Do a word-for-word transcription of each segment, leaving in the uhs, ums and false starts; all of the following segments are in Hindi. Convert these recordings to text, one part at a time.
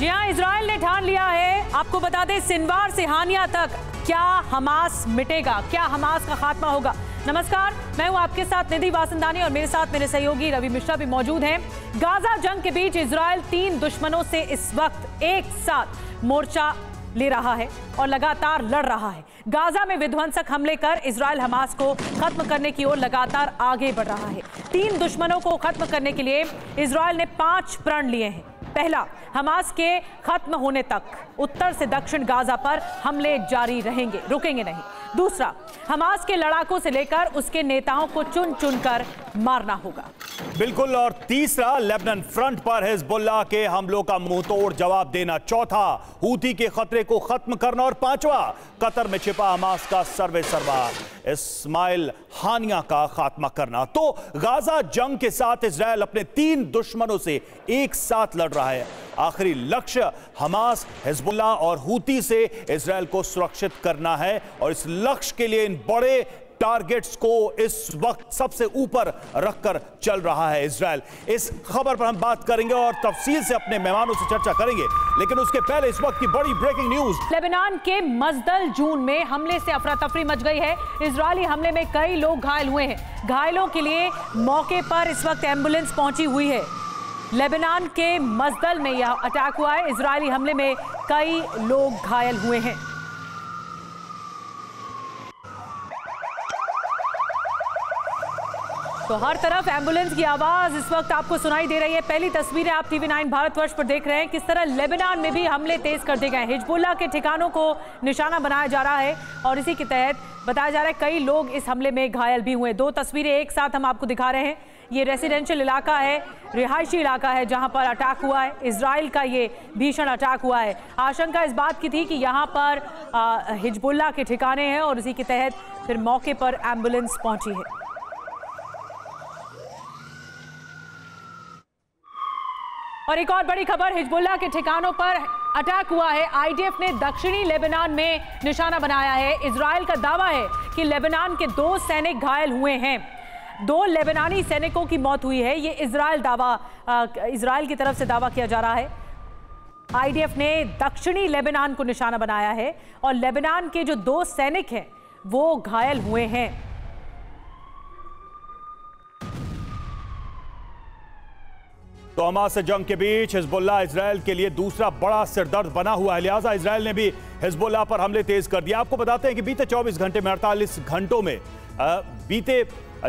जी हाँ, इजराइल ने ठान लिया है। आपको बता दें, सिनवार से हानिया तक क्या हमास मिटेगा, क्या हमास का खात्मा होगा। नमस्कार, मैं हूं आपके साथ निधि वासनदानी और मेरे साथ मेरे सहयोगी रवि मिश्रा भी मौजूद हैं। गाजा जंग के बीच इजराइल तीन दुश्मनों से इस वक्त एक साथ मोर्चा ले रहा है और लगातार लड़ रहा है। गाजा में विध्वंसक हमले कर इजराइल हमास को खत्म करने की ओर लगातार आगे बढ़ रहा है। तीन दुश्मनों को खत्म करने के लिए इजराइल ने पांच प्रण लिए हैं। पहला, हमास के खत्म होने तक उत्तर से दक्षिण गाजा पर हमले जारी रहेंगे, रुकेंगे नहीं। दूसरा, हमास के लड़ाकों से लेकर उसके नेताओं को चुन चुन कर मारना होगा। बिल्कुल। और तीसरा, लेबनन फ्रंट पर हिजबुल्लाह के हमलों का मुंहतोड़ जवाब देना। चौथा, हूती के खतरे को खत्म करना। और पांचवा, कतर में छिपा हमास का सर्वे सर्वा इस्माइल हानिया का खात्मा करना। तो गाजा जंग के साथ इजराइल अपने तीन दुश्मनों से एक साथ लड़ रहा है। आखिरी लक्ष्य हमास, हिजबुल्लाह और हूती से इजराइल को सुरक्षित करना है। और इस लक्ष्य के लिए इन बड़े टारगेट्स को इस वक्त सबसे ऊपर रखकर चल रहा है इजराइल। इस खबर पर हम बात करेंगे और तफसील से अपने मेहमानों से चर्चा करेंगे, लेकिन उसके पहले इस वक्त की बड़ी ब्रेकिंग न्यूज। लेबनान के मजदल जून में हमले से अफरा तफरी मच गई है। इजरायली हमले में कई लोग घायल हुए हैं। घायलों के लिए मौके पर इस वक्त एम्बुलेंस पहुंची हुई है। लेबनान के मजदल में यह अटैक हुआ है। इजरायली हमले में कई लोग घायल हुए हैं। तो हर तरफ एम्बुलेंस की आवाज इस वक्त आपको सुनाई दे रही है। पहली तस्वीरें आप टीवी नाइन भारतवर्ष पर देख रहे हैं, किस तरह लेबनान में भी हमले तेज कर दिए गए हैं। हिजबुल्लाह के ठिकानों को निशाना बनाया जा रहा है और इसी के तहत बताया जा रहा है कई लोग इस हमले में घायल भी हुए। दो तस्वीरें एक साथ हम आपको दिखा रहे हैं। ये रेसिडेंशियल इलाका है, रिहायशी इलाका है, जहाँ पर अटैक हुआ है। इसराइल का ये भीषण अटैक हुआ है। आशंका इस बात की थी कि यहाँ पर हिजबुल्लाह के ठिकाने हैं और इसी के तहत फिर मौके पर एम्बुलेंस पहुँची है। और एक और बड़ी खबर, हिजबुल्लाह के ठिकानों पर अटैक हुआ है। आईडीएफ ने दक्षिणी लेबनान में निशाना बनाया है। इजराइल का दावा है कि लेबनान के दो सैनिक घायल हुए हैं, दो लेबनानी सैनिकों की मौत हुई है। ये इजराइल दावा इजराइल की तरफ से दावा किया जा रहा है। आईडीएफ ने दक्षिणी लेबनान को निशाना बनाया है और लेबनान के जो दो सैनिक हैं वो घायल हुए हैं। तो हमास से जंग के बीच हिजबुल्लाह इजराइल के लिए दूसरा बड़ा सिरदर्द बना हुआ है। लिहाजा इजराइल ने भी हिजबुल्लाह पर हमले तेज कर दिया। आपको बताते हैं कि बीते चौबीस घंटे में अड़तालीस घंटों में आ, बीते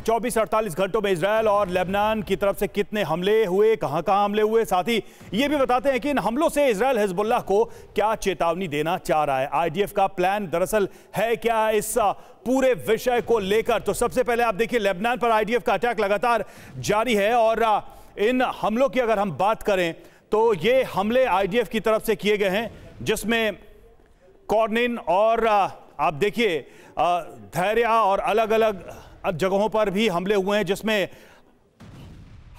चौबीस अड़तालीस घंटों में इजराइल और लेबनान की तरफ से कितने हमले हुए, कहां कहां हमले हुए। साथ ही ये भी बताते हैं कि इन हमलों से इजराइल हिजबुल्लाह को क्या चेतावनी देना चाह रहा है, आईडीएफ का प्लान दरअसल है क्या इस पूरे विषय को लेकर। तो सबसे पहले आप देखिए, लेबनान पर आईडीएफ का अटैक लगातार जारी है। और इन हमलों की अगर हम बात करें तो ये हमले आईडीएफ की तरफ से किए गए हैं, जिसमें कॉर्निन और आप देखिए धैर्या और अलग अलग जगहों पर भी हमले हुए हैं, जिसमें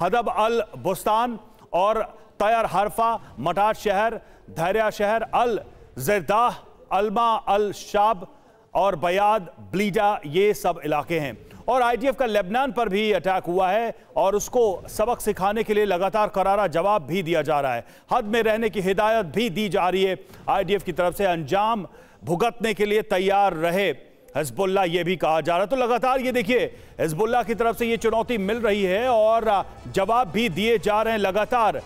हदब अल बुस्तान और तैयार हरफा, मटार शहर, धैर्या शहर, अल जरदाह, अलमा, अल शाब और बयाद, ब्लीडा, ये सब इलाके हैं। और आईडीएफ का लेबनान पर भी अटैक हुआ है और उसको सबक सिखाने के लिए लगातार करारा जवाब भी दिया जा रहा है। हद में रहने की हिदायत भी दी जा रही है। आईडीएफ की तरफ से अंजाम भुगतने के लिए तैयार रहे हिजबुल्लाह, ये भी कहा जा रहा है। तो लगातार ये देखिए, हिजबुल्लाह की तरफ से ये चुनौती मिल रही है और जवाब भी दिए जा रहे हैं लगातार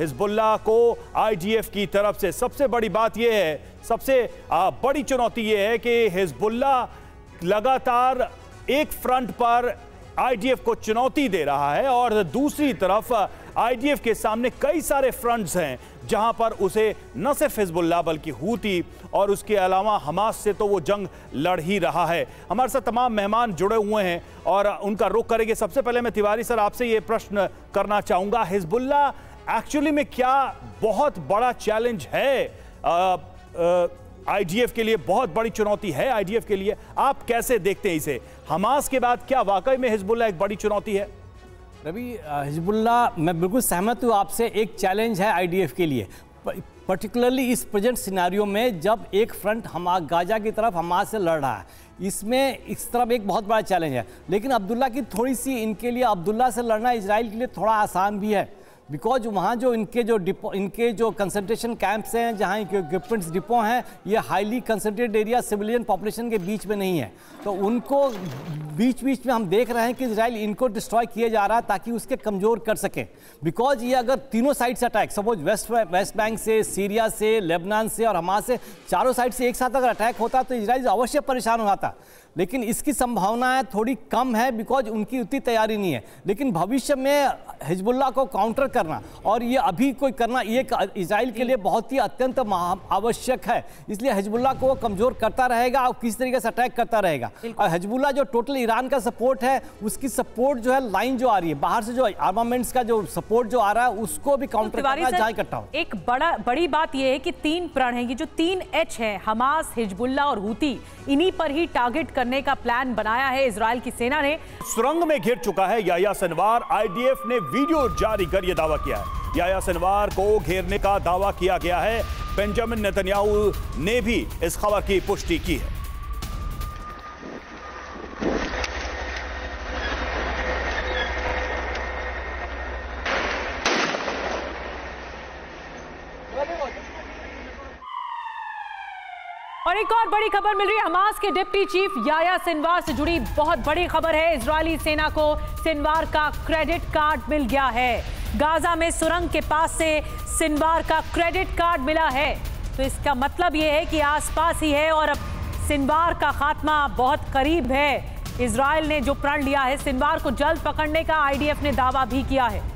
हिजबुल्लाह को आईडीएफ की तरफ से। सबसे बड़ी बात ये है, सबसे आ, बड़ी चुनौती ये है कि हिजबुल्लाह लगातार एक फ्रंट पर आईडीएफ को चुनौती दे रहा है और दूसरी तरफ आईडीएफ के सामने कई सारे फ्रंट्स हैं जहां पर उसे न सिर्फ हिजबुल्लाह बल्कि हूती और उसके अलावा हमास से तो वो जंग लड़ ही रहा है। हमारे साथ तमाम मेहमान जुड़े हुए हैं और उनका रुख करेंगे। सबसे पहले मैं तिवारी सर आपसे ये प्रश्न करना चाहूँगा, हिजबुल्लाह एक्चुअली में क्या बहुत बड़ा चैलेंज है आईडीएफ के लिए, बहुत बड़ी चुनौती है आईडीएफ के लिए, आप कैसे देखते हैं इसे? हमास के बाद क्या वाकई में हिजबुल्लाह एक बड़ी चुनौती है? रवि, हिजबुल्लाह, मैं बिल्कुल सहमत हूँ आपसे, एक चैलेंज है आईडीएफ के लिए, पर्टिकुलरली इस प्रेजेंट सिनारियो में जब एक फ्रंट हमा गाजा की तरफ हमास से लड़ रहा है। इसमें इस तरफ एक बहुत बड़ा चैलेंज है, लेकिन अब्दुल्ला की थोड़ी सी इनके लिए अब्दुल्ला से लड़ना इजराइल के लिए थोड़ा आसान भी है। बिकॉज वहाँ जो इनके जो डिपो इनके जो कंसंट्रेशन कैंप्स हैं, जहाँ इक्विपमेंट्स डिपो हैं, ये highly concentrated area civilian population के बीच में नहीं है। तो उनको बीच बीच में हम देख रहे हैं कि इजराइल इनको डिस्ट्रॉय किए जा रहा है ताकि उसके कमज़ोर कर सकें। बिकॉज ये अगर तीनों साइड से attack, suppose west west bank से, सीरिया से, लेबनान से और हमास से, चारों साइड से एक साथ अगर अटैक होता तो इजराइल अवश्य परेशान हो जाता, लेकिन इसकी संभावना है थोड़ी कम है बिकॉज उनकी उतनी तैयारी नहीं है। लेकिन भविष्य में हिजबुल्लाह को काउंटर करना और ये अभी कोई करना, ये इजराइल के लिए बहुत ही अत्यंत आवश्यक है। इसलिए हिजबुल्लाह को कमज़ोर करता रहेगा और किसी तरीके से अटैक करता रहेगा। और हिजबुल्लाह जो टोटल ईरान का सपोर्ट है, उसकी सपोर्ट जो है लाइन जो आ रही है बाहर से, जो आर्मामेंट्स का जो सपोर्ट जो आ रहा है, उसको भी काउंटर करना चाहे इकट्ठा हो। एक बड़ा बड़ी बात यह है कि तीन प्रण है, कि जो तीन एच है, हमास, हिजबुल्लाह और हूती, इन्हीं पर ही टारगेट करने का प्लान बनाया है इजराइल की सेना ने। सुरंग में घिर चुका है याह्या सिनवार। आईडीएफ ने वीडियो जारी कर यह दावा किया है। याह्या सिनवार को घेरने का दावा किया गया है। बेंजामिन नेतन्याहू ने भी इस खबर की पुष्टि की है। और एक और बड़ी खबर मिल रही है, हमास के डिप्टी चीफ याह्या सिनवार से जुड़ी बहुत बड़ी खबर है। इजरायली सेना को सिनवार का क्रेडिट कार्ड मिल गया है। गाजा में सुरंग के पास से सिनवार का क्रेडिट कार्ड मिला है, तो इसका मतलब यह है कि आसपास ही है और अब सिनवार का खात्मा बहुत करीब है। इजरायल ने जो प्रण लिया है, सिनवार को जल्द पकड़ने का आईडीएफ ने दावा भी किया है।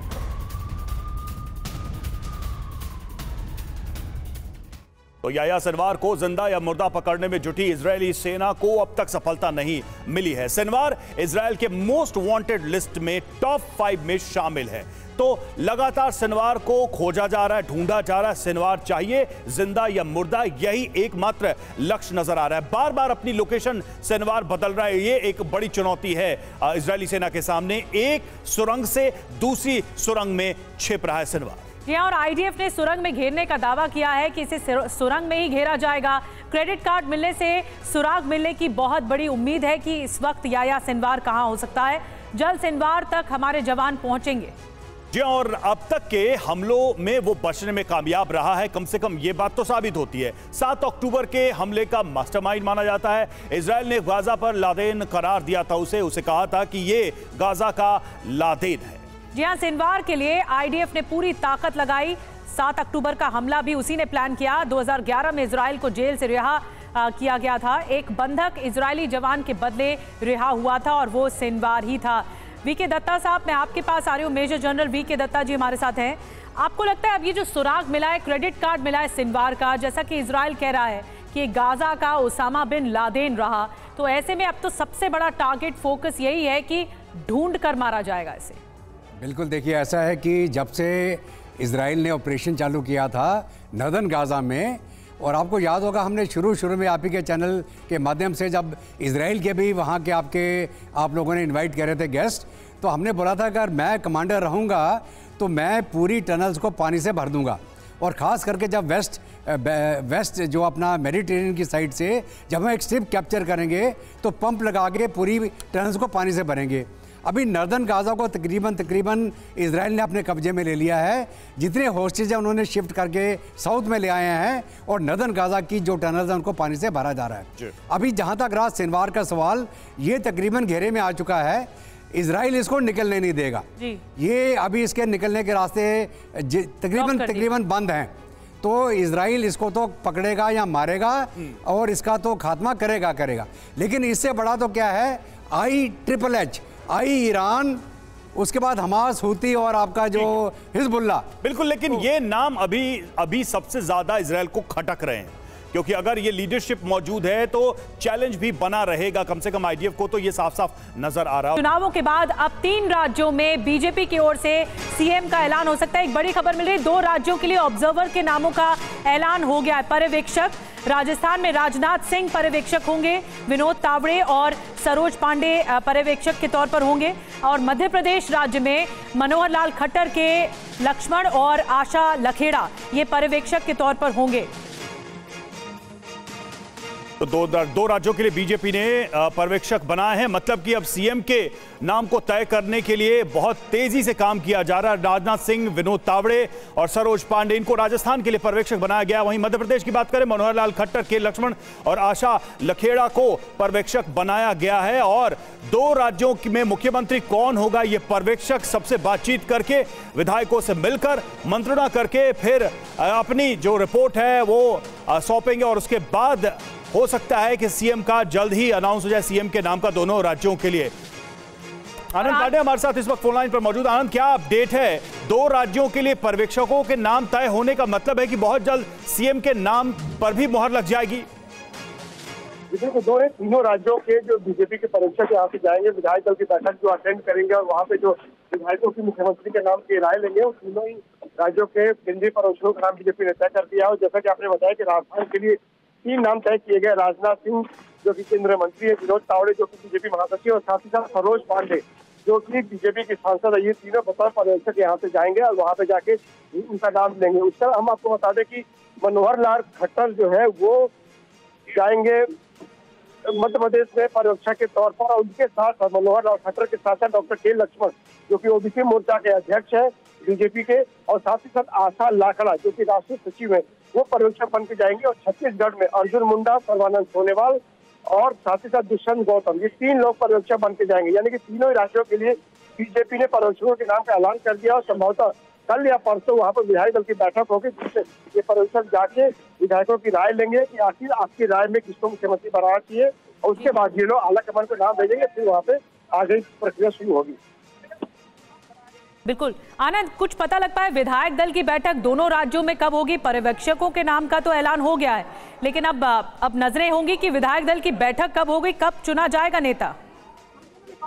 तो याह्या सिनवार को जिंदा या मुर्दा पकड़ने में जुटी इजरायली सेना को अब तक सफलता नहीं मिली है। सिनवार इजरायल के मोस्ट वांटेड लिस्ट में टॉप फाइव में शामिल है। तो लगातार सिनवार को खोजा जा रहा है, ढूंढा जा रहा है। सिनवार चाहिए जिंदा या मुर्दा, यही एकमात्र लक्ष्य नजर आ रहा है। बार बार अपनी लोकेशन सिनवार बदल रहा है। ये एक बड़ी चुनौती है इजरायली सेना के सामने। एक सुरंग से दूसरी सुरंग में छिप रहा है सिनवार। और आईडीएफ ने सुरंग में घेरने का दावा किया है कि इसे सुरंग में ही घेरा जाएगा। क्रेडिट कार्ड मिलने से सुराग मिलने की बहुत बड़ी उम्मीद है कि इस वक्त याह्या सिनवार कहां हो सकता है। जल्द सिनवार तक हमारे जवान पहुंचेंगे। जी, और अब तक के हमलों में वो बचने में कामयाब रहा है, कम से कम ये बात तो साबित होती है। सात अक्टूबर के हमले का मास्टरमाइंड माना जाता है। इजरायल ने गाजा पर लादेन करार दिया था, उसे उसे कहा था कि ये गाजा का लादेन है। जी हाँ, सिनवार के लिए आईडीएफ ने पूरी ताकत लगाई। सात अक्टूबर का हमला भी उसी ने प्लान किया। दो हज़ार ग्यारह में इजरायल को जेल से रिहा किया गया था। एक बंधक इजरायली जवान के बदले रिहा हुआ था और वो सिनवार ही था। वी के दत्ता साहब, मैं आपके पास आ रही हूँ। मेजर जनरल वी के दत्ता जी हमारे साथ हैं। आपको लगता है अब ये जो सुराग मिला है, क्रेडिट कार्ड मिला है सिनवार का, जैसा कि इजरायल कह रहा है कि गाजा का ओसामा बिन लादेन रहा, तो ऐसे में अब तो सबसे बड़ा टारगेट फोकस यही है कि ढूंढ कर मारा जाएगा इसे। बिल्कुल, देखिए ऐसा है कि जब से इजराइल ने ऑपरेशन चालू किया था नॉर्दर्न गाज़ा में, और आपको याद होगा हमने शुरू शुरू में आप ही के चैनल के माध्यम से जब इजराइल के भी वहाँ के आपके आप लोगों ने इनवाइट कर रहे थे गेस्ट, तो हमने बोला था अगर मैं कमांडर रहूँगा तो मैं पूरी टनल्स को पानी से भर दूँगा। और ख़ास करके जब वेस्ट वेस्ट जो अपना मेडिटेरेनियन की साइड से जब हम एक स्ट्रिप कैप्चर करेंगे तो पंप लगा के पूरी टनल्स को पानी से भरेंगे। अभी नॉर्दर्न गाज़ा को तकरीबन तकरीबन इजराइल ने अपने कब्जे में ले लिया है। जितने होस्टेज हैं उन्होंने शिफ्ट करके साउथ में ले आए हैं और नॉर्दर्न गाज़ा की जो टनल्स हैं उनको पानी से भरा जा रहा है। अभी जहां तक राज सिनवार का सवाल, ये तकरीबन घेरे में आ चुका है। इजराइल इसको निकलने नहीं देगा। ये अभी इसके निकलने के रास्ते तकरीबन तकरीबन बंद हैं, तो इजराइल इसको तो पकड़ेगा या मारेगा और इसका तो खात्मा करेगा करेगा लेकिन इससे बड़ा तो क्या है, I triple H, I Iran, उसके बाद हमास, हूती और आपका जो हिजबुल्ला। बिल्कुल, लेकिन ये नाम अभी अभी सबसे ज्यादा इजराइल को खटक रहे हैं, क्योंकि अगर ये लीडरशिप मौजूद है तो चैलेंज भी बना रहेगा, कम से कम आईडीएफ को तो ये साफ साफ नजर आ रहा है। चुनावों के बाद अब तीन राज्यों में बीजेपी की ओर से सीएम का ऐलान हो सकता है। एक बड़ी खबर मिल रही है, दो राज्यों के लिए ऑब्जर्वर के नामों का ऐलान हो गया है। पर्यवेक्षक राजस्थान में राजनाथ सिंह पर्यवेक्षक होंगे, विनोद तावड़े और सरोज पांडे पर्यवेक्षक के तौर पर होंगे। और मध्य प्रदेश राज्य में मनोहर लाल खट्टर, के लक्ष्मण और आशा लखेड़ा ये पर्यवेक्षक के तौर पर होंगे। तो दो दो राज्यों के लिए बीजेपी ने पर्यवेक्षक बनाए हैं, मतलब कि अब सीएम के नाम को तय करने के लिए बहुत तेजी से काम किया जा रहा है। राजनाथ सिंह, विनोद तावड़े और सरोज पांडे, इनको राजस्थान के लिए पर्यवेक्षक बनाया गया। वहीं मध्य प्रदेश की बात करें, मनोहर लाल खट्टर, के लक्ष्मण और आशा लखेड़ा को पर्यवेक्षक बनाया गया है। और दो राज्यों में मुख्यमंत्री कौन होगा ये पर्यवेक्षक सबसे बातचीत करके, विधायकों से मिलकर, मंत्रणा करके फिर अपनी जो रिपोर्ट है वो सौंपेंगे और उसके बाद हो सकता है कि सीएम का जल्द ही अनाउंस हो जाए, सीएम के नाम का दोनों राज्यों के लिए। आनंद पांडे हमारे साथ इस वक्त फोनलाइन पर मौजूद। आनंद, क्या अपडेट है? दो राज्यों के लिए पर्यवेक्षकों के नाम तय होने का मतलब है कि बहुत जल्द सीएम के नाम पर भी मोहर लग जाएगी। देखो, दो है तीनों राज्यों के जो बीजेपी के पर्यवेक्षक यहाँ पे जाएंगे, विधायक दल की बैठक जो अटेंड करेंगे और वहाँ पे जो विधायकों की मुख्यमंत्री के नाम की राय लेंगे, उन तीनों ही राज्यों के केंद्रीय पर्यवेक्षकों का नाम बीजेपी ने तय कर दिया। और जैसा कि आपने बताया कि राजस्थान के लिए तीन नाम तय किए गए, राजनाथ सिंह जो कि केंद्रीय मंत्री है, विनोद तावड़े जो कि बीजेपी महासचिव और साथ ही साथ सरोज पांडे जो कि बीजेपी के सांसद है, ये तीनों बतौर पर्यवेक्षक यहाँ से जाएंगे और वहाँ पे जाके उनका नाम लेंगे। उस तरह हम आपको बता दें कि मनोहर लाल खट्टर जो है वो जाएंगे मध्य प्रदेश में पर्यवेक्षक के तौर पर, और उनके साथ मनोहर लाल खट्टर के साथ साथ डॉक्टर के लक्ष्मण जो कि ओबीसी मोर्चा के अध्यक्ष है बीजेपी के, और साथ ही साथ आशा लाखड़ा जो कि राष्ट्रीय सचिव है वो पर्यवेक्षक बन के जाएंगे। और छत्तीसगढ़ में अर्जुन मुंडा, सर्बानंद सोनोवाल और साथ ही साथ दुष्यंत गौतम, ये तीन लोग पर्यवेक्षक बन के जाएंगे। यानी कि तीनों ही राज्यों के लिए बीजेपी ने पर्यवेक्षकों के नाम का ऐलान कर दिया और संभवतः कल या परसों वहाँ पर विधायक दल की बैठक होगी जिससे ये पर्यवेक्षक जाके विधायकों की राय लेंगे कि आखिर आपकी राय में किसको मुख्यमंत्री बनाना चाहिए, और उसके बाद ये लोग आला कमान को नाम भेजेंगे, फिर वहाँ पे आगे प्रक्रिया शुरू होगी। बिल्कुल आनंद, कुछ पता लग पाया विधायक दल की बैठक दोनों राज्यों में कब होगी? पर्यवेक्षकों के नाम का तो ऐलान हो गया है, लेकिन अब अब नजरें होंगी कि विधायक दल की बैठक कब होगी, कब चुना जाएगा नेता।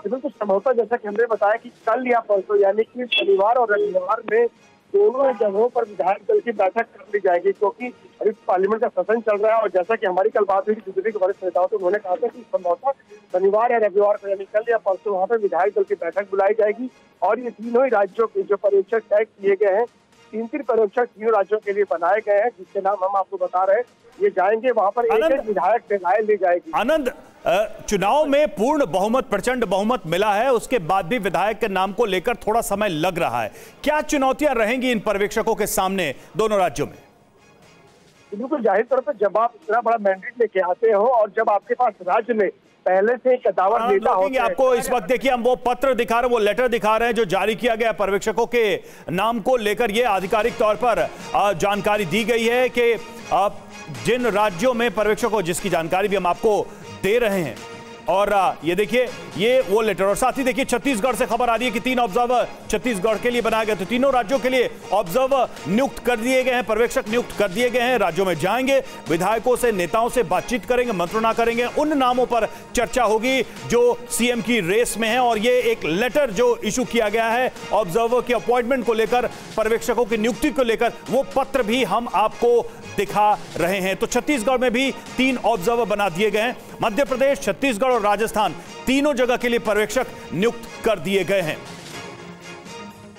बिल्कुल, संभवतः जैसा कि हमने बताया कि कल या परसों यानी कि शनिवार और रविवार में दोनों जगहों पर विधायक दल की बैठक कर ली जाएगी, क्योंकि अभी पार्लियामेंट का सेशन चल रहा है। और जैसा कि हमारी कल बात हुई बीजेपी के वरिष्ठ नेताओं से, उन्होंने कहा था कि संभवतः शनिवार या रविवार को यानी कल या परसों वहाँ पर विधायक दल की बैठक बुलाई जाएगी। और ये तीनों ही राज्यों के जो पर्यवेक्षक तय किए गए हैं, तीन तीन पर्यवेक्षक तीनों राज्यों के लिए बनाए गए हैं जिसके नाम हम आपको बता रहे हैं, ये जाएंगे वहाँ पर एक विधायक से राय ली जाएगी। आनंद, चुनाव में पूर्ण बहुमत, प्रचंड बहुमत मिला है, उसके बाद भी विधायक के नाम को लेकर थोड़ा समय लग रहा है, क्या चुनौतियां रहेंगी इन पर्यवेक्षकों के सामने दोनों राज्यों में? बिल्कुल, जाहिर तौर पर जब आप इतना बड़ा मैंडेट लेके आते हो और जब आपके पास राज्य में पहले से एक दावा नेता होंगे, आपको इस वक्त देखिए हम वो पत्र दिखा रहे हैं, वो लेटर दिखा रहे हैं जो जारी किया गया पर्यवेक्षकों के नाम को लेकर, ये आधिकारिक तौर पर जानकारी दी गई है कि जिन राज्यों में पर्यवेक्षकों, जिसकी जानकारी भी हम आपको दे रहे हैं, और ये देखिए ये वो लेटर। और साथ ही देखिए छत्तीसगढ़ से खबर आ रही है कि तीन ऑब्जर्वर छत्तीसगढ़ के लिए बनाए गए, तो तीनों राज्यों के लिए ऑब्जर्वर नियुक्त कर दिए गए हैं, पर्यवेक्षक नियुक्त कर दिए गए हैं, राज्यों में जाएंगे, विधायकों से, नेताओं से बातचीत करेंगे, मंत्रणा करेंगे, उन नामों पर चर्चा होगी जो सीएम की रेस में है। और ये एक लेटर जो इशू किया गया है ऑब्जर्वर के अपॉइंटमेंट को लेकर, पर्यवेक्षकों की नियुक्ति को लेकर, वो पत्र भी हम आपको दिखा रहे हैं। तो छत्तीसगढ़ में भी तीन ऑब्जर्वर बना दिए गए हैं, मध्य प्रदेश, छत्तीसगढ़ और राजस्थान तीनों जगह के लिए पर्यवेक्षक नियुक्त कर दिए गए हैं।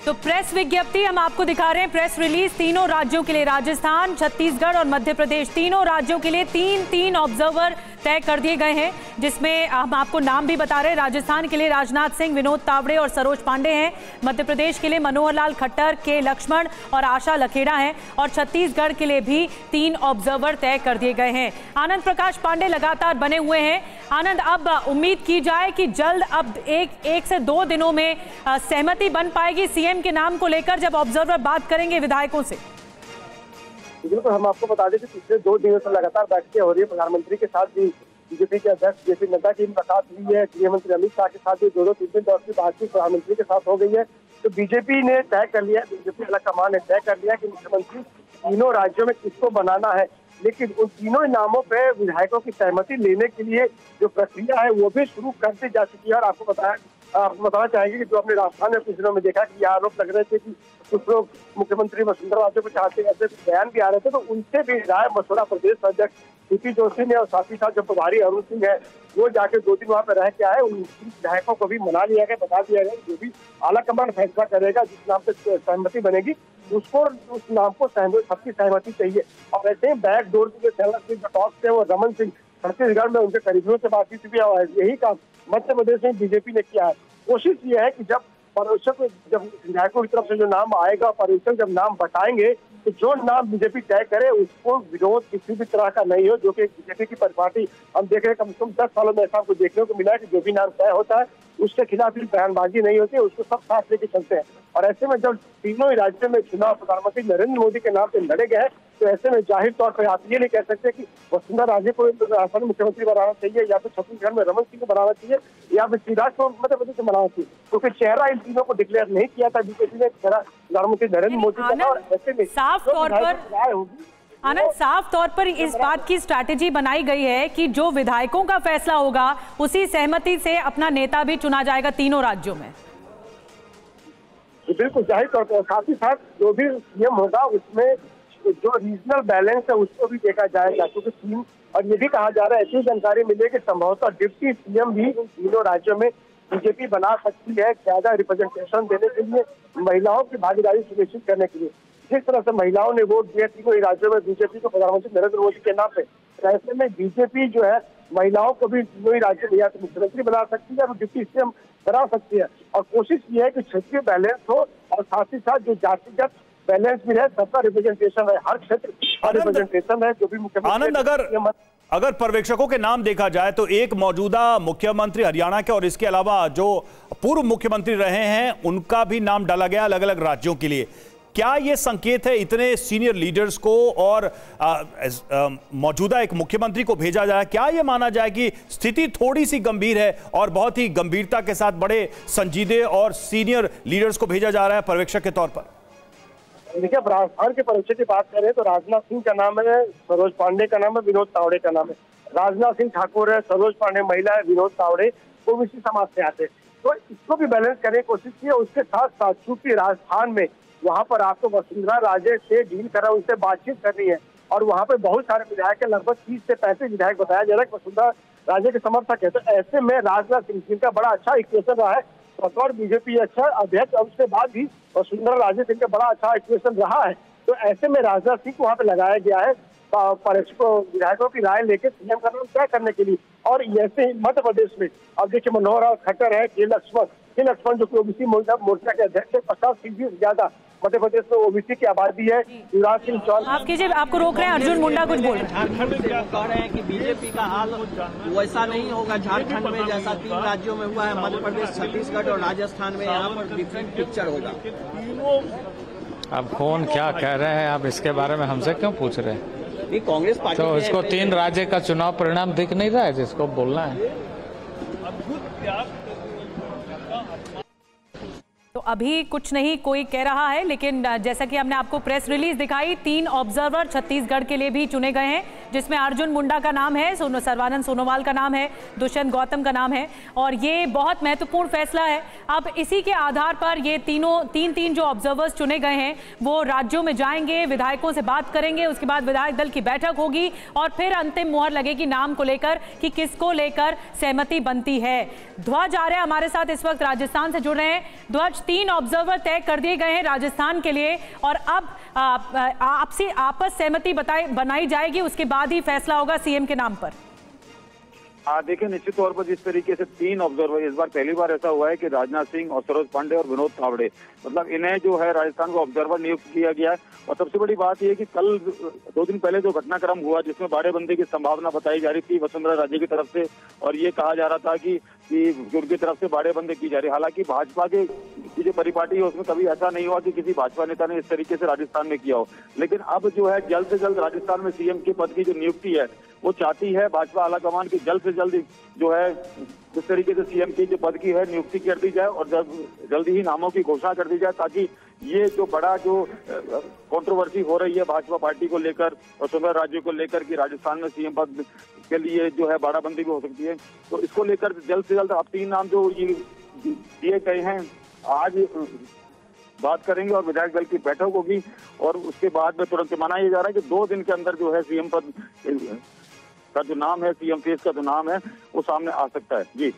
तो प्रेस विज्ञप्ति हम आपको दिखा रहे हैं, प्रेस रिलीज, तीनों राज्यों के लिए, राजस्थान, छत्तीसगढ़ और मध्य प्रदेश, तीनों राज्यों के लिए तीन तीन ऑब्जर्वर तय कर दिए गए हैं, जिसमें हम आपको नाम भी बता रहे हैं। राजस्थान के लिए राजनाथ सिंह, विनोद तावड़े और सरोज पांडे हैं, मध्य प्रदेश के लिए मनोहर लाल खट्टर, के लक्ष्मण और आशा लखेड़ा हैं, और छत्तीसगढ़ के लिए भी तीन ऑब्जर्वर तय कर दिए गए हैं। आनंद, प्रकाश पांडे लगातार बने हुए हैं। आनंद, अब उम्मीद की जाए कि जल्द, अब एक एक से दो दिनों में सहमति बन पाएगी सीएम के नाम को लेकर जब ऑब्जर्वर बात करेंगे विधायकों से। बिल्कुल, हम आपको बता दें कि पिछले दो दिनों से लगातार बैठकें हो रही है, प्रधानमंत्री के साथ भी, बीजेपी के अध्यक्ष जे पी नड्डा की मुलाकात हुई है, गृह मंत्री अमित शाह के साथ भी दोनों तीन दिन दौर की बातचीत प्रधानमंत्री के साथ हो गई है। तो बीजेपी ने तय कर लिया, बीजेपी अला कमान ने तय कर लिया कि मुख्यमंत्री तीनों राज्यों में किसको बनाना है, लेकिन उन तीनों नामों पर विधायकों की सहमति लेने के लिए जो प्रक्रिया है वो भी शुरू कर दी जा चुकी है। और आपको बताया आपको बताना चाहेंगे कि जो अपने राजस्थान में कुछ दिनों में देखा कि आरोप लग रहे थे कि कुछ लोग मुख्यमंत्री वसुंधरा राजे को चाहते, ऐसे बयान भी आ रहे थे, तो उनसे भी राय मशवरा प्रदेश अध्यक्ष पी पी जोशी ने और साथ ही साथ जो प्रभारी अरुण सिंह है वो जाके दो दिन वहाँ पे रह के आए, उन विधायकों को भी मना लिया गया, बता दिया गया जो भी आला कमान फैसला करेगा जिस नाम से सहमति बनेगी उसको, उस नाम को सबकी सहमति चाहिए। और ऐसे ही बैकडोर के जो टॉक्स थे वो रमन सिंह छत्तीसगढ़ में उनके करीबियों से बातचीत भी हुआ है। यही काम मध्य प्रदेश में बीजेपी ने किया है। कोशिश ये है कि जब पर्यवेक्षक जब विधायकों की तरफ से जो नाम आएगा, पर्यवेक्षक जब नाम बताएंगे तो जो नाम बीजेपी तय करे उसको विरोध किसी भी तरह का नहीं हो, जो कि बीजेपी की परिपाटी हम देख रहे हैं। कम से कम दस सालों में ऐसा हमको देखने को मिला है कि जो भी नाम तय होता है उसके खिलाफ भी बयानबाजी नहीं होती, उसको सब साथ लेके चलते हैं। और ऐसे में जब तीनों ही राज्यों में चुनाव प्रधानमंत्री नरेंद्र मोदी के नाम से लड़े गए तो ऐसे में जाहिर तौर पर आप ये नहीं कह सकते कि वसुंधरा राजे को आसानी मुख्यमंत्री बनाना चाहिए या फिर छत्तीसगढ़ में रमन सिंह को बनाना चाहिए या फिर शिवराज को मध्य प्रदेश में बनाना चाहिए, क्योंकि चेहरा इन तीनों को डिक्लेयर नहीं किया था बीजेपी ने, चेहरा प्रधानमंत्री नरेंद्र मोदी का। और ऐसे में साफ तौर पर आनंद साफ तौर पर इस बात की स्ट्रैटेजी बनाई गई है कि जो विधायकों का फैसला होगा उसी सहमति से अपना नेता भी चुना जाएगा तीनों राज्यों में। बिल्कुल जाहिर तौर पर साथ ही साथ जो भी सीएम होगा उसमें जो रीजनल बैलेंस है उसको भी देखा जाएगा, क्योंकि सीएम और ये भी कहा जा रहा है, ऐसी जानकारी मिली है कि संभवतः डिप्टी सीएम भी तीनों राज्यों में बीजेपी बना सकती है, ज्यादा रिप्रेजेंटेशन देने के लिए, महिलाओं की भागीदारी सुनिश्चित करने के लिए। जिस तरह से महिलाओं ने वोट दिया तीनों ही राज्यों में बीजेपी को प्रधानमंत्री नरेंद्र मोदी के नाम पे, ऐसे में बीजेपी जो है महिलाओं को भी तीनों ही राज्यों में या तो मुख्यमंत्री बना सकती है और डिप्टी सीएम बना सकती है। और कोशिश ये है कि क्षेत्रीय बैलेंस हो और साथ ही साथ जो जातिगत बैलेंस भी है, सबका रिप्रेजेंटेशन है, हर क्षेत्र का रिप्रेजेंटेशन है, जो भी मुख्यमंत्री। अगर पर्यवेक्षकों के नाम देखा जाए तो एक मौजूदा मुख्यमंत्री हरियाणा के और इसके अलावा जो पूर्व मुख्यमंत्री रहे हैं उनका भी नाम डाला गया अलग अलग राज्यों के लिए। क्या ये संकेत है इतने सीनियर लीडर्स को और मौजूदा एक मुख्यमंत्री को भेजा जाए, क्या ये माना जाए कि स्थिति थोड़ी सी गंभीर है और बहुत ही गंभीरता के साथ बड़े संजीदे और सीनियर लीडर्स को भेजा जा रहा है पर्यवेक्षक के तौर पर? देखिए, राजस्थान के पर्यवेक्षक की बात करें तो राजनाथ सिंह का नाम है, सरोज पांडे का नाम है, विनोद तावड़े का नाम है। राजनाथ सिंह ठाकुर है, सरोज पांडे महिला है, विनोद तावड़े ओबीसी समाज से आते हैं। तो इसको भी बैलेंस करने की कोशिश की है। उसके साथ साथ चूंकि राजस्थान में वहाँ पर आपको वसुंधरा राजे से डील कर रहा है, उनसे बातचीत कर रही है और वहाँ पे बहुत सारे विधायक है, लगभग तीस से पैंतीस विधायक बताया जा रहा है वसुंधरा राजे के समर्थक है। तो ऐसे में राजनाथ सिंह जिनका बड़ा अच्छा इक्वेशन रहा है बतौर बीजेपी अच्छा अध्यक्ष और उसके बाद भी वसुंधरा राजे सिंह का बड़ा अच्छा इक्वेशन रहा है। तो ऐसे में राजनाथ सिंह को वहाँ पे लगाया गया है परीक्षकों विधायकों की राय लेकर सीएम का नाम तय करने के लिए। और ऐसे ही मध्य प्रदेश में अब देखिए मनोहर लाल खट्टर है, के लक्ष्मण के लक्ष्मण जो कि ओबीसी मोर्चा के अध्यक्ष है, पचास फीसदी ज्यादा मध्य प्रदेश में ओबीसी की आबादी है। युवराज सिंह चौहान आप कीजिए, आपको रोक रहे हैं अर्जुन मुंडा कुछ बोल रहे हैं कि बीजेपी का हाल वैसा नहीं होगा झारखंड में जैसा तीन राज्यों में हुआ है, मध्य प्रदेश, छत्तीसगढ़ और राजस्थान में, यहाँ पर डिफरेंट पिक्चर होगा। अब कौन क्या कह रहे हैं आप इसके बारे में हमसे क्यों पूछ रहे हैं? कांग्रेस पार्टी तो इसको तीन राज्य का चुनाव परिणाम दिख नहीं रहा है जिसको बोलना है। तो अभी कुछ नहीं कोई कह रहा है, लेकिन जैसा कि हमने आपको प्रेस रिलीज दिखाई, तीन ऑब्जर्वर छत्तीसगढ़ के लिए भी चुने गए हैं जिसमें अर्जुन मुंडा का नाम है, सोनो सर्बानंद सोनोवाल का नाम है, दुष्यंत गौतम का नाम है और ये बहुत महत्वपूर्ण फैसला है। अब इसी के आधार पर ये तीनों तीन तीन जो ऑब्जर्वर्स चुने गए हैं वो राज्यों में जाएंगे, विधायकों से बात करेंगे, उसके बाद विधायक दल की बैठक होगी और फिर अंतिम मुहर लगेगी नाम को लेकर कि किसको लेकर सहमति बनती है। ध्वज आ रहे हैं हमारे साथ इस वक्त, राजस्थान से जुड़ रहे हैं। ध्वज, तीन ऑब्जर्वर तय कर दिए गए हैं राजस्थान के लिए और अब आपसी आपस सहमति बताई बनाई जाएगी, उसके बाद ही फैसला होगा सीएम के नाम पर। देखिए, निश्चित तौर पर जिस तरीके से तीन ऑब्जर्वर, इस बार पहली बार ऐसा हुआ है कि राजनाथ सिंह और सरोज पांडे और विनोद तावड़े, मतलब इन्हें जो है राजस्थान को ऑब्जर्वर नियुक्त किया गया है। और सबसे बड़ी बात यह कि कल दो दिन पहले जो घटनाक्रम हुआ जिसमें बाड़ेबंदी की संभावना बताई जा रही थी वसुंधरा राजे की तरफ से और ये कहा जा रहा था कि उनकी तरफ से बाड़ेबंदी की जा रही, हालांकि भाजपा के जो परिपाटी है उसमें कभी ऐसा नहीं हुआ कि किसी भाजपा नेता ने इस तरीके से राजस्थान में किया हो। लेकिन अब जो है जल्द से जल्द राजस्थान में सीएम के पद की जो नियुक्ति है वो चाहती है भाजपा आलाकमान की, जल्द से जल्द जो है इस तरीके से सीएम की जो पद की है नियुक्ति कर दी जाए और जब जल्दी ही नामों की घोषणा कर दी जाए ताकि ये जो बड़ा जो कंट्रोवर्सी हो रही है भाजपा पार्टी को लेकर और सुंदर राज्यों को लेकर कि राजस्थान में सीएम पद के लिए जो है बाड़ाबंदी भी हो सकती है, तो इसको लेकर जल्द से जल्द अब तीन नाम जो ये दिए गए हैं आज बात करेंगे और विधायक दल की बैठक होगी और उसके बाद में तुरंत माना यह जा रहा है कि दो दिन के अंदर जो है सीएम पद का जो नाम है, सीएम फेस का जो नाम है वो सामने आ सकता है। जी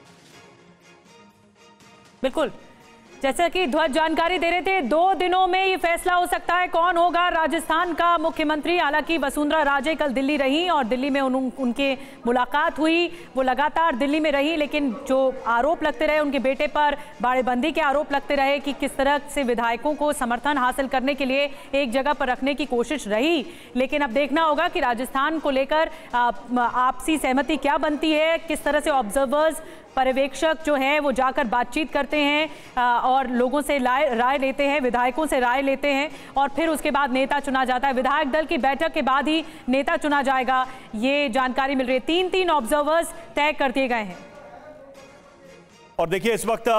बिल्कुल। जैसा कि ध्वज जानकारी दे रहे थे, दो दिनों में ये फैसला हो सकता है कौन होगा राजस्थान का मुख्यमंत्री। हालांकि वसुंधरा राजे कल दिल्ली रहीं और दिल्ली में उन, उनके मुलाकात हुई। वो लगातार दिल्ली में रहीं, लेकिन जो आरोप लगते रहे उनके बेटे पर, बाड़ेबंदी के आरोप लगते रहे कि किस तरह से विधायकों को समर्थन हासिल करने के लिए एक जगह पर रखने की कोशिश रही। लेकिन अब देखना होगा कि राजस्थान को लेकर आपसी सहमति क्या बनती है, किस तरह से ऑब्जर्वर्स, पर्यवेक्षक जो हैं वो जाकर बातचीत करते हैं और लोगों से राय लेते हैं, विधायकों से राय लेते हैं और फिर उसके बाद नेता चुना जाता है। विधायक दल की बैठक के बाद ही नेता चुना जाएगा, ये जानकारी मिल रही है। तीन तीन ऑब्जर्वर्स तय कर दिए गए हैं। और देखिए इस वक्त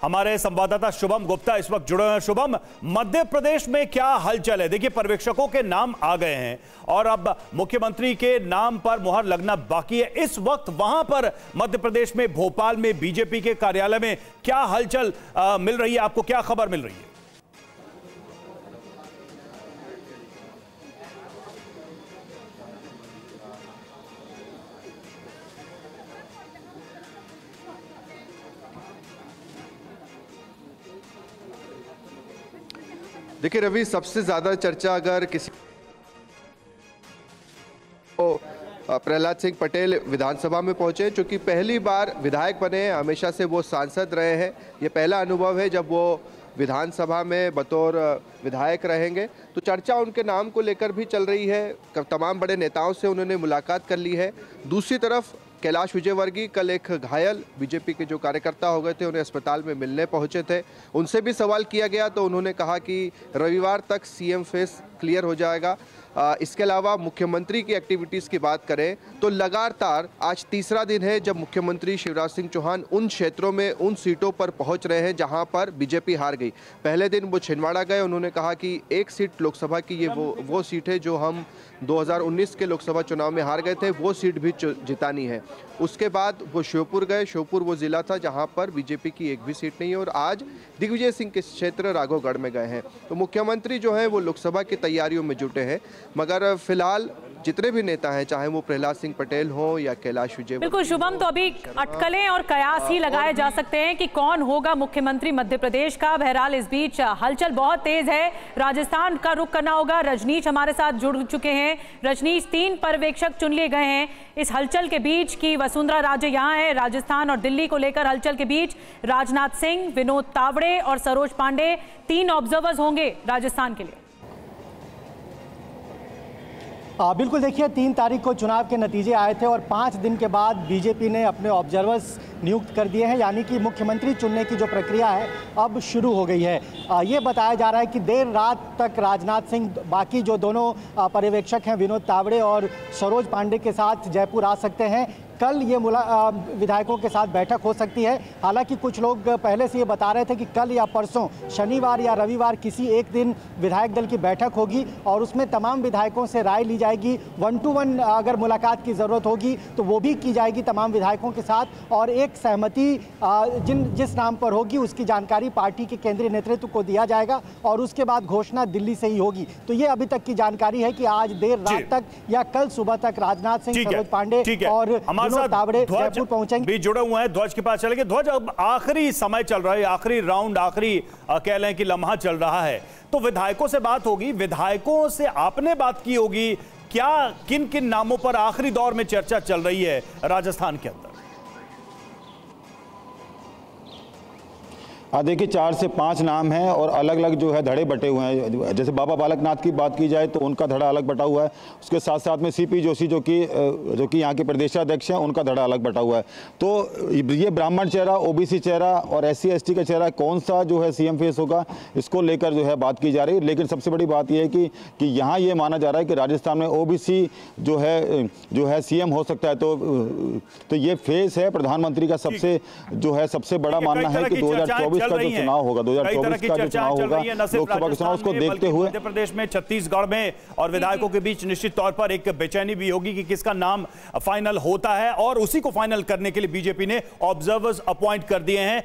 हमारे संवाददाता शुभम गुप्ता इस वक्त जुड़े हैं। शुभम, मध्य प्रदेश में क्या हलचल है? देखिए पर्यवेक्षकों के नाम आ गए हैं और अब मुख्यमंत्री के नाम पर मुहर लगना बाकी है। इस वक्त वहां पर मध्य प्रदेश में भोपाल में बीजेपी के कार्यालय में क्या हलचल आ, मिल रही है? आपको क्या खबर मिल रही है? देखिए रवि, सबसे ज़्यादा चर्चा अगर किसी ओ प्रहलाद सिंह पटेल विधानसभा में पहुंचे, चूँकि पहली बार विधायक बने हैं, हमेशा से वो सांसद रहे हैं। ये पहला अनुभव है जब वो विधानसभा में बतौर विधायक रहेंगे। तो चर्चा उनके नाम को लेकर भी चल रही है, तमाम बड़े नेताओं से उन्होंने मुलाकात कर ली है। दूसरी तरफ कैलाश विजयवर्गीय कल एक घायल बीजेपी के जो कार्यकर्ता हो गए थे उन्हें अस्पताल में मिलने पहुंचे थे, उनसे भी सवाल किया गया तो उन्होंने कहा कि रविवार तक सीएम फेस क्लियर हो जाएगा। इसके अलावा मुख्यमंत्री की एक्टिविटीज़ की बात करें तो लगातार आज तीसरा दिन है जब मुख्यमंत्री शिवराज सिंह चौहान उन क्षेत्रों में, उन सीटों पर पहुंच रहे हैं जहां पर बीजेपी हार गई। पहले दिन वो छिंदवाड़ा गए, उन्होंने कहा कि एक सीट लोकसभा की ये वो वो सीट है जो हम दो हज़ार उन्नीस के लोकसभा चुनाव में हार गए थे, वो सीट भी जितानी है। उसके बाद वो श्योपुर गए, श्योपुर वो ज़िला था जहाँ पर बीजेपी की एक भी सीट नहीं है। और आज दिग्विजय सिंह के क्षेत्र राघोगढ़ में गए हैं। तो मुख्यमंत्री जो हैं वो लोकसभा की तैयारियों में जुटे हैं, मगर फिलहाल जितने भी नेता हैं, चाहे वो प्रहलाद सिंह पटेल हो या कैलाश विजय। बिल्कुल शुभम, तो अभी अटकलें और कयास ही लगाए जा सकते हैं कि कौन होगा मुख्यमंत्री मध्य प्रदेश का। बहरहाल इस बीच हलचल बहुत तेज है। राजस्थान का रुख करना होगा। रजनीश हमारे साथ जुड़ चुके हैं। रजनीश, तीन पर्यवेक्षक चुन लिए गए हैं इस हलचल के बीच की वसुंधरा राजे यहाँ है। राजस्थान और दिल्ली को लेकर हलचल के बीच राजनाथ सिंह, विनोद तावड़े और सरोज पांडे, तीन ऑब्जर्वर्स होंगे राजस्थान के लिए। आ, बिल्कुल, देखिए तीन तारीख को चुनाव के नतीजे आए थे और पाँच दिन के बाद बीजेपी ने अपने ऑब्जर्वर्स नियुक्त कर दिए हैं, यानी कि मुख्यमंत्री चुनने की जो प्रक्रिया है अब शुरू हो गई है। आ, ये बताया जा रहा है कि देर रात तक राजनाथ सिंह बाकी जो दोनों पर्यवेक्षक हैं विनोद तावड़े और सरोज पांडे के साथ जयपुर आ सकते हैं। कल ये मुला विधायकों के साथ बैठक हो सकती है। हालांकि कुछ लोग पहले से ये बता रहे थे कि कल या परसों, शनिवार या रविवार, किसी एक दिन विधायक दल की बैठक होगी और उसमें तमाम विधायकों से राय ली जाएगी। वन टू वन अगर मुलाकात की ज़रूरत होगी तो वो भी की जाएगी तमाम विधायकों के साथ और एक सहमति जिन जिस नाम पर होगी उसकी जानकारी पार्टी के केंद्रीय नेतृत्व को दिया जाएगा और उसके बाद घोषणा दिल्ली से ही होगी। तो ये अभी तक की जानकारी है कि आज देर रात तक या कल सुबह तक राजनाथ सिंह, सरोज पांडे और ध्वज पहुंचेंगे। भी जुड़े हुए हैं, ध्वज के पास चलेंगे। ध्वज, अब आखिरी समय चल रहा है, आखिरी राउंड, आखिरी कह लें कि लम्हा चल रहा है, तो विधायकों से बात होगी। विधायकों से आपने बात की होगी, क्या किन किन नामों पर आखिरी दौर में चर्चा चल रही है राजस्थान के अंदर? देखिए चार से पांच नाम हैं और अलग अलग जो है धड़े बटे हुए हैं। जैसे बाबा बालकनाथ की बात की जाए तो उनका धड़ा अलग बटा हुआ है, उसके साथ साथ में सीपी जोशी जो कि जो कि यहाँ के प्रदेशाध्यक्ष हैं उनका धड़ा अलग बटा हुआ है। तो ये ब्राह्मण चेहरा, ओबीसी चेहरा और एससी एसटी का चेहरा कौन सा जो है सीएम फेस होगा, इसको लेकर जो है बात की जा रही है। लेकिन सबसे बड़ी बात यह है कि कि यहाँ ये माना जा रहा है कि राजस्थान में ओबीसी जो है जो है सीएम हो सकता है। तो तो ये फेस है प्रधानमंत्री का, सबसे जो है सबसे बड़ा मानना है कि दो हज़ार चौबीस का जो चुनाव होगा, दो हज़ार चौबीस का जो चुनाव होगा लोकसभा के चुनाव, उसको देखते हुए मध्य प्रदेश में, छत्तीसगढ़ में और विधायकों के बीच निश्चित तौर पर एक बेचैनी भी होगी कि किसका नाम फाइनल होता है और उसी को फाइनल करने के लिए बीजेपी ने ऑब्जर्वर्स अपॉइंट कर दिए हैं।